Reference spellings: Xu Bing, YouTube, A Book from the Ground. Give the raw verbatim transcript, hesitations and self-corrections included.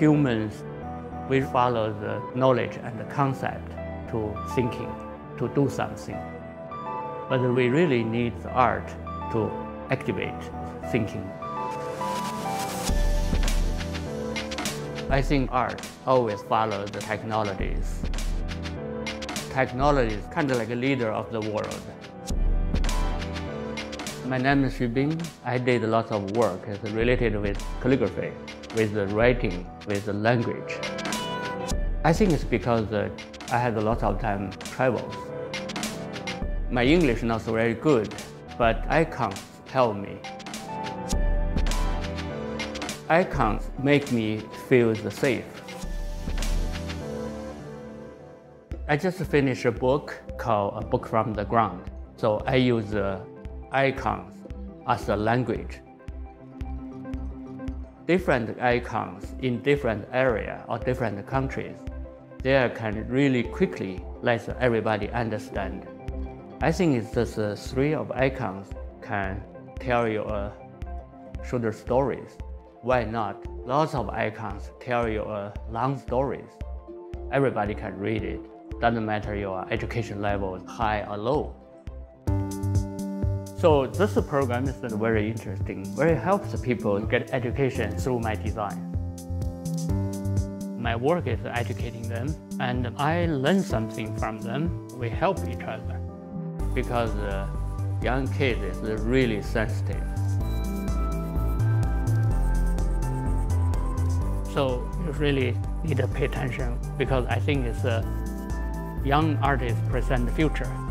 humans, we follow the knowledge and the concept to thinking, to do something. But we really need the art to activate thinking. I think art always follows the technologies. Technology is kind of like a leader of the world. My name is Xu Bing. I did lots of work related with calligraphy, with the writing, with the language. I think it's because uh, I had a lot of time travels. My English is not so very good, but icons help me. Icons make me feel safe. I just finished a book called A Book from the Ground. So I use uh, icons as a language. Different icons in different areas or different countries, they can really quickly let everybody understand. I think it's just the three of icons can tell you a shorter stories. Why not? Lots of icons tell you a long stories. Everybody can read it. Doesn't matter your education level is high or low. So this program is very interesting, very helps people get education through my design. My work is educating them, and I learn something from them. We help each other, because uh, young kids is really sensitive. So you really need to pay attention, because I think it's a young artist present the future.